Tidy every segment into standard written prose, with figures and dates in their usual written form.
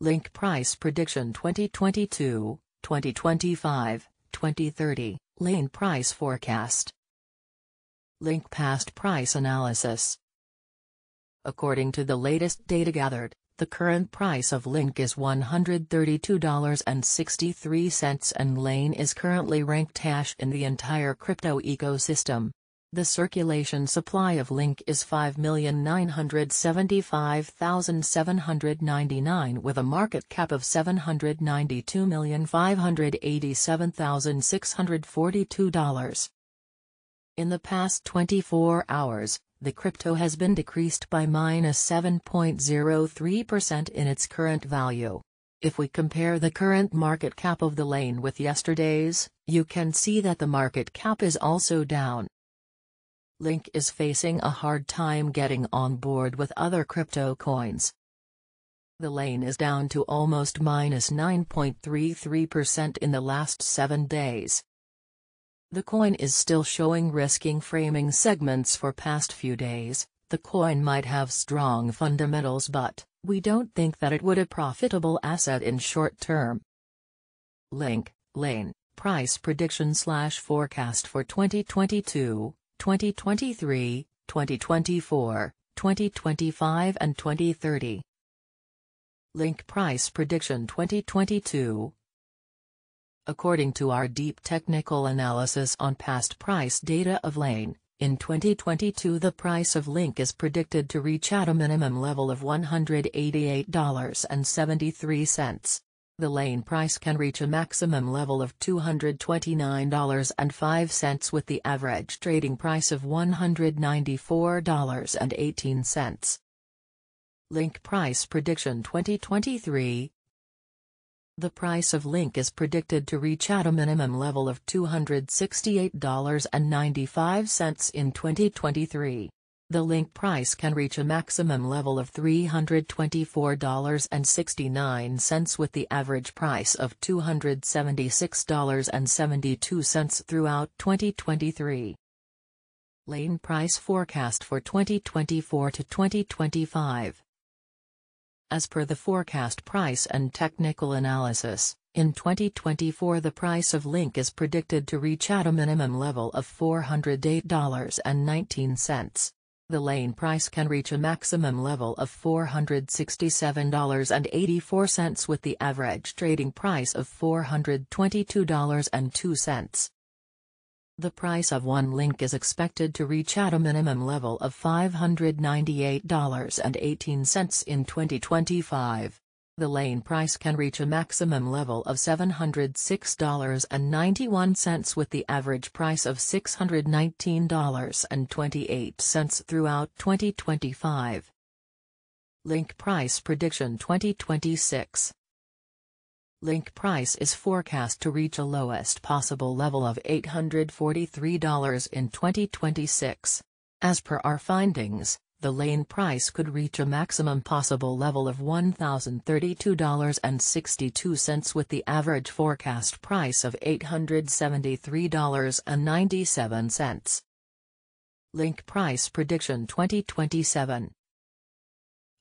Link Price Prediction 2022, 2025, 2030, Lane Price Forecast. Link Past Price Analysis. According to the latest data gathered, the current price of Link is $132.63 and Lane is currently ranked hash in the entire crypto ecosystem. The circulation supply of Link is 5,975,799 with a market cap of $792,587,642. In the past 24 hours, the crypto has been decreased by -7.03% in its current value. If we compare the current market cap of the Lane with yesterday's, you can see that the market cap is also down. Link is facing a hard time getting on board with other crypto coins. The Lane is down to almost -9.33% in the last 7 days. The coin is still showing risking framing segments for past few days. The coin might have strong fundamentals, but we don't think that it would a profitable asset in short term. Link, Lane, price prediction / forecast for 2022, 2023, 2024, 2025 and 2030. Link price prediction 2022. According to our deep technical analysis on past price data of Lane, in 2022 the price of Link is predicted to reach at a minimum level of $188.73. The Lane price can reach a maximum level of $229.05 with the average trading price of $194.18. Link price prediction 2023. The price of Link is predicted to reach at a minimum level of $268.95 in 2023. The Link price can reach a maximum level of $324.69 with the average price of $276.72 throughout 2023. Lane price forecast for 2024 to 2025. As per the forecast price and technical analysis, in 2024 the price of Link is predicted to reach at a minimum level of $408.19. The Lane price can reach a maximum level of $467.84 with the average trading price of $422.02. The price of one Link is expected to reach at a minimum level of $598.18 in 2025. The Lane price can reach a maximum level of $706.91 with the average price of $619.28 throughout 2025. Link price prediction 2026. Link price is forecast to reach a lowest possible level of $843 in 2026. As per our findings, the Lane price could reach a maximum possible level of $1,032.62 with the average forecast price of $873.97. Link price prediction 2027.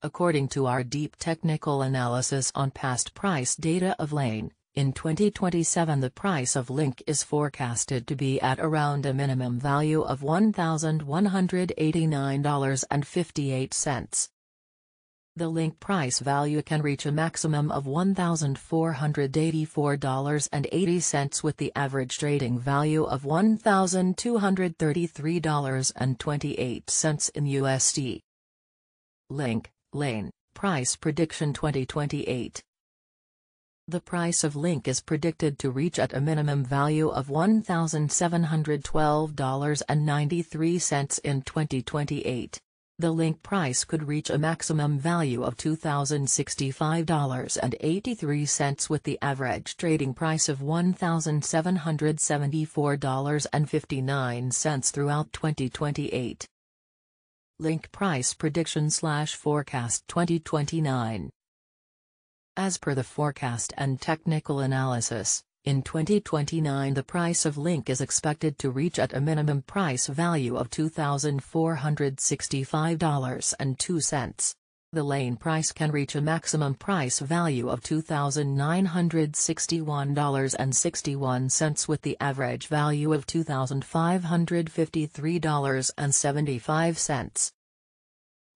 According to our deep technical analysis on past price data of Lane, in 2027 the price of Link is forecasted to be at around a minimum value of $1,189.58. The Link price value can reach a maximum of $1,484.80 with the average trading value of $1,233.28 in USD. Link, Lane, price prediction 2028. The price of Link is predicted to reach at a minimum value of $1,712.93 in 2028. The Link price could reach a maximum value of $2,065.83 with the average trading price of $1,774.59 throughout 2028. Link price prediction / forecast 2029. As per the forecast and technical analysis, in 2029 the price of Link is expected to reach at a minimum price value of $2,465.02. the lane price can reach a maximum price value of $2,961.61 with the average value of $2,553.75.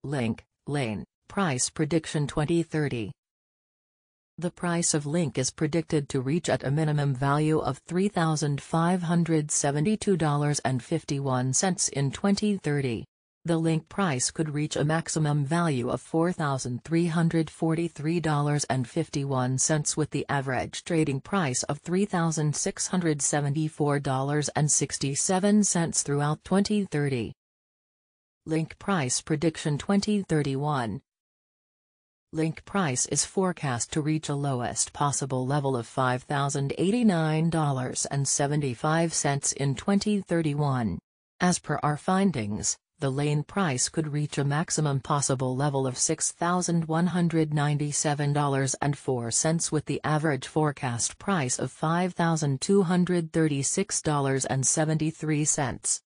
LINK, Lane, Price Prediction 2030. The price of LINK is predicted to reach at a minimum value of $3,572.51 in 2030. The LINK price could reach a maximum value of $4,343.51 with the average trading price of $3,674.67 throughout 2030. LINK Price Prediction 2031. LINK price is forecast to reach a lowest possible level of $5,089.75 in 2031. As per our findings, the lane price could reach a maximum possible level of $6,197.04 with the average forecast price of $5,236.73.